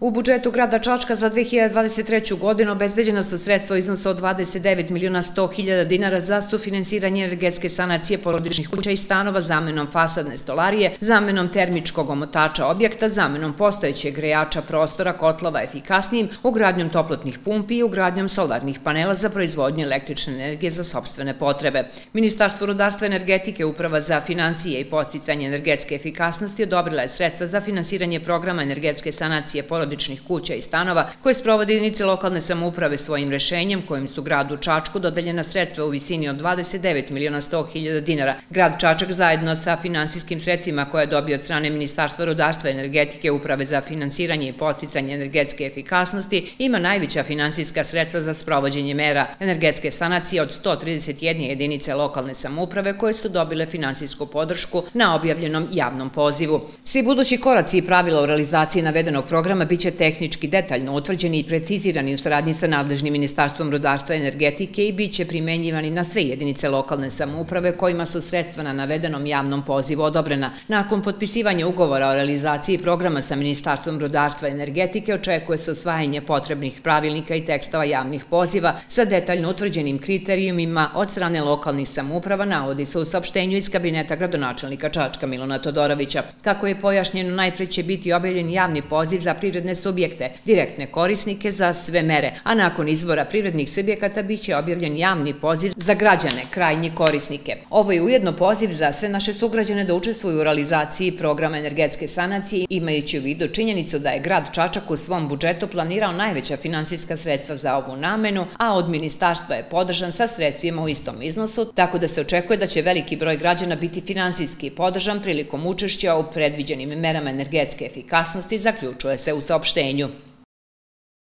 U budžetu grada Čačka za 2023. godinu obezbeđena su sredstva iznosa od 29.100.000 dinara za sufinansiranje energetske sanacije porodičnih kuća i stanova zamenom fasadne stolarije, zamenom termičkog omotača objekta, zamenom postojećeg grejača prostora kotlova efikasnijim, ugradnjom toplotnih pumpi i ugradnjom solarnih panela za proizvodnju električne energije za sopstvene potrebe. Ministarstvo rudarstva energetike, Uprava za financije i podsticanje energetske efikasnosti odobrila je sredstva za finansiranje programa energetske sanacije porodičnih kuća i stanova koje sprovode jedinice lokalne samouprave svojim rešenjem kojim su gradu Čačku dodeljena sredstva u visini od 29.100.000 dinara. Grad Čačak zajedno sa finansijskim sredstvima koje je dobio od strane Ministarstva rudarstva energetike, Uprave za finansiranje i podsticanje energetske efikasnosti ima najveća finansijska sredstva za sprovođenje mera energetske sanacije od 131 jedinice lokalne samouprave koje su dobile finansijsku podršku na objavljenom javnom pozivu. Svi budući koraci i pravila u realizaciji navedenog programa biće tehnički detaljno utvrđeni i precizirani u saradnji sa nadležnim Ministarstvom rudarstva i energetike i biće primenjivani na sve jedinice lokalne samouprave kojima su sredstva na navedenom javnom pozivu odobrena. Nakon potpisivanja ugovora o realizaciji programa sa Ministarstvom rudarstva i energetike očekuje se usvajanje potrebnih pravilnika i tekstova javnih poziva sa detaljno utvrđenim kriterijumima od strane lokalnih samouprava, navodi se u saopštenju iz kabineta gradonačelnika Čačka Milana Todorovića. Kako je pojašnjeno, najpre će biti objavljen javni poziv za privredne subjekte, direktne korisnike za sve mere, a nakon izbora privrednih subjekata biće objavljen javni poziv za građane, krajnje korisnike. Ovo je ujedno poziv za sve naše sugrađane da učestvuju u realizaciji programa energetske sanacije, imajući u vidu činjenicu da je grad Čačak u svom budžetu planirao najveća finansijska sredstva za ovu namenu, a od ministarstva je podržan sa sredstvima u istom iznosu, tako da se očekuje da će veliki broj građana biti finansijski podržan prilikom učešća u predviđenim merama energetske efikasnosti, zaključuje se u saopštenju.